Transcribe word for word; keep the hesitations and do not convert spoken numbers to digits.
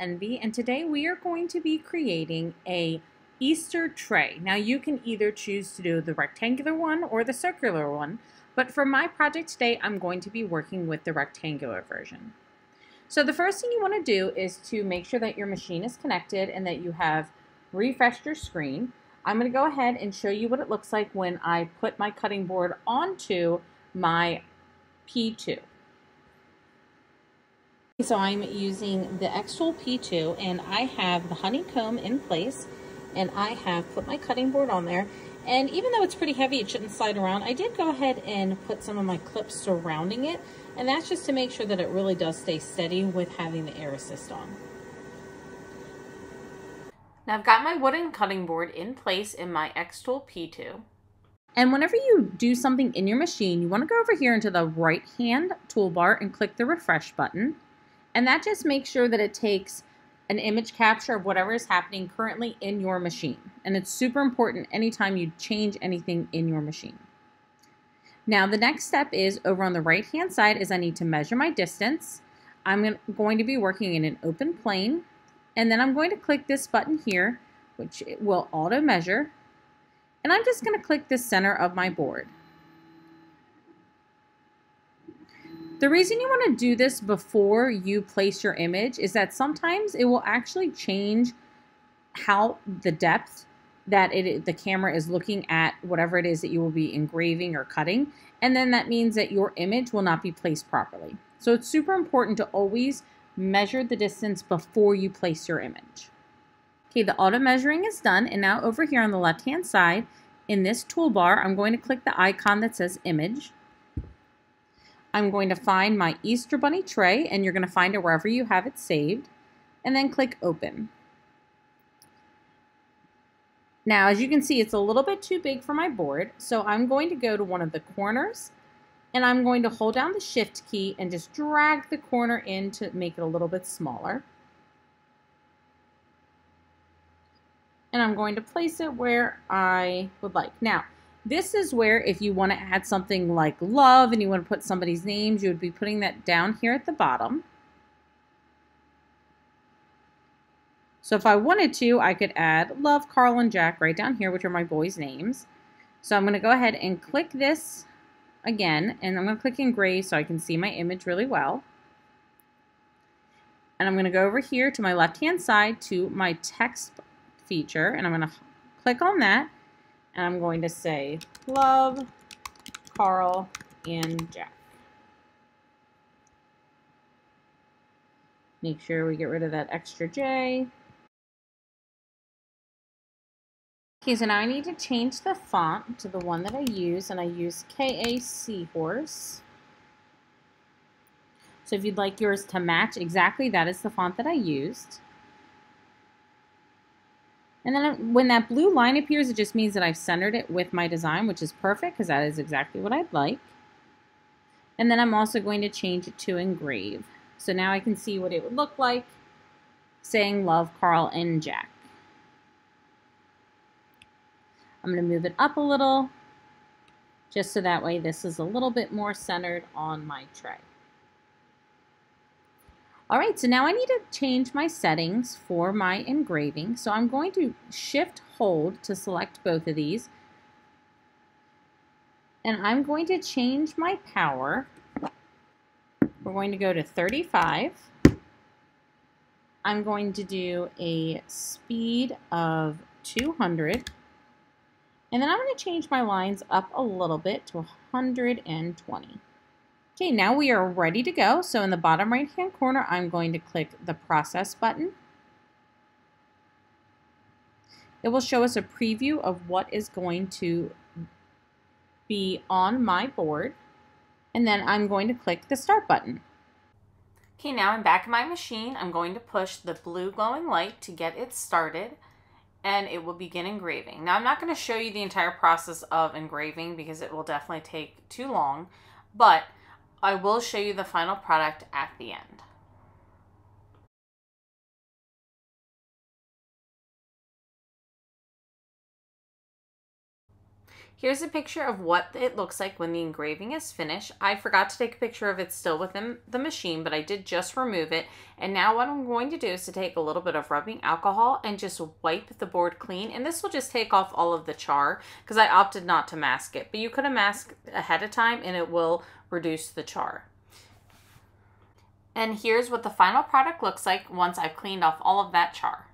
Envy, and today we are going to be creating a Easter tray. Now you can either choose to do the rectangular one or the circular one, but for my project today I'm going to be working with the rectangular version. So the first thing you want to do is to make sure that your machine is connected and that you have refreshed your screen. I'm going to go ahead and show you what it looks like when I put my cutting board onto my P two. So I'm using the xTool P two, and I have the honeycomb in place, and I have put my cutting board on there. And even though it's pretty heavy, it shouldn't slide around, I did go ahead and put some of my clips surrounding it, and that's just to make sure that it really does stay steady with having the air assist on. Now I've got my wooden cutting board in place in my xTool P two. And whenever you do something in your machine, you want to go over here into the right hand toolbar and click the refresh button. And that just makes sure that it takes an image capture of whatever is happening currently in your machine. And it's super important anytime you change anything in your machine. Now the next step is over on the right hand side is I need to measure my distance. I'm going to be working in an open plane, and then I'm going to click this button here, which it will auto measure, and I'm just going to click the center of my board. The reason you want to do this before you place your image is that sometimes it will actually change how the depth that it, the camera is looking at whatever it is that you will be engraving or cutting, and then that means that your image will not be placed properly. So it's super important to always measure the distance before you place your image. Okay, the auto measuring is done, and now over here on the left hand side in this toolbar, I'm going to click the icon that says image. I'm going to find my Easter Bunny tray, and you're going to find it wherever you have it saved, and then click open. Now as you can see, it's a little bit too big for my board, so I'm going to go to one of the corners, and I'm going to hold down the shift key and just drag the corner in to make it a little bit smaller. And I'm going to place it where I would like. Now, this is where if you want to add something like love and you want to put somebody's names, you would be putting that down here at the bottom. So if I wanted to, I could add love, Carl, and Jack right down here, which are my boys' names. So I'm going to go ahead and click this again, and I'm going to click engrave so I can see my image really well. And I'm going to go over here to my left-hand side to my text feature, and I'm going to click on that. And I'm going to say love, Carl, and Jack. Make sure we get rid of that extra J. Okay, so now I need to change the font to the one that I use, and I use K A C Horse. So if you'd like yours to match exactly, that is the font that I used. And then when that blue line appears, it just means that I've centered it with my design, which is perfect because that is exactly what I'd like. And then I'm also going to change it to engrave. So now I can see what it would look like saying love, Carl, and Jack. I'm going to move it up a little just so that way this is a little bit more centered on my tray. All right, so now I need to change my settings for my engraving. So I'm going to shift hold to select both of these. And I'm going to change my power. We're going to go to thirty-five. I'm going to do a speed of two hundred. And then I'm going to change my lines up a little bit to one hundred twenty. Okay, now we are ready to go. So in the bottom right hand corner, I'm going to click the process button. It will show us a preview of what is going to be on my board. And then I'm going to click the start button. Okay, now I'm back in my machine. I'm going to push the blue glowing light to get it started, and it will begin engraving. Now I'm not going to show you the entire process of engraving because it will definitely take too long, but I will show you the final product at the end. Here's a picture of what it looks like when the engraving is finished. I forgot to take a picture of it still within the machine, but I did just remove it. And now what I'm going to do is to take a little bit of rubbing alcohol and just wipe the board clean. And this will just take off all of the char because I opted not to mask it. But you could have masked ahead of time and it will reduce the char. And here's what the final product looks like once I've cleaned off all of that char.